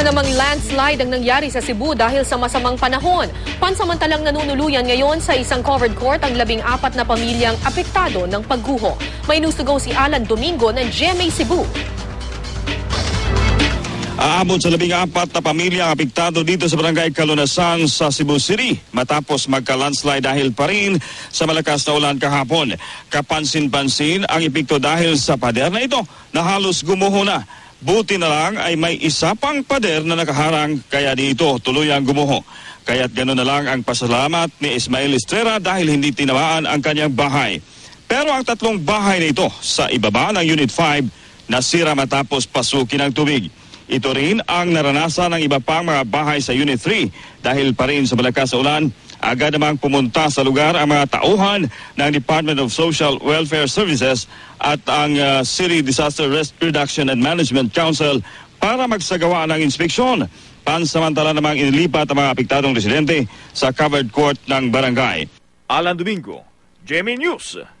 Isa namang landslide ang nangyari sa Cebu dahil sa masamang panahon. Pansamantalang nanunuluyan ngayon sa isang covered court ang 14 na pamilyang apektado ng pagguho. May news to go si Alan Domingo ng GMA Cebu. Aabot sa 14 na pamilya ang apektado dito sa barangay Kalunasan sa Cebu City matapos magka-landslide dahil pa rin sa malakas na ulan kahapon. Kapansin-pansin ang epekto dahil sa pader na ito na halos gumuho na. Buti na lang ay may isa pang pader na nakaharang kaya dito tuluyang gumuho. Kaya't gano'n na lang ang pasalamat ni Ismael Estrera dahil hindi tinamaan ang kanyang bahay. Pero ang 3 bahay na ito sa ibaba ng Unit 5 nasira matapos pasukin ang tubig. Ito rin ang naranasan ng iba pang mga bahay sa Unit 3 dahil pa rin sa malakas na ulan. Agad namang pumunta sa lugar ang mga tauhan ng Department of Social Welfare Services at ang City Disaster Risk Reduction and Management Council para magsagawa ng inspeksyon. Pansamantala namang inilipat ang mga apektadong residente sa covered court ng barangay. Alan Domingo, GMA News.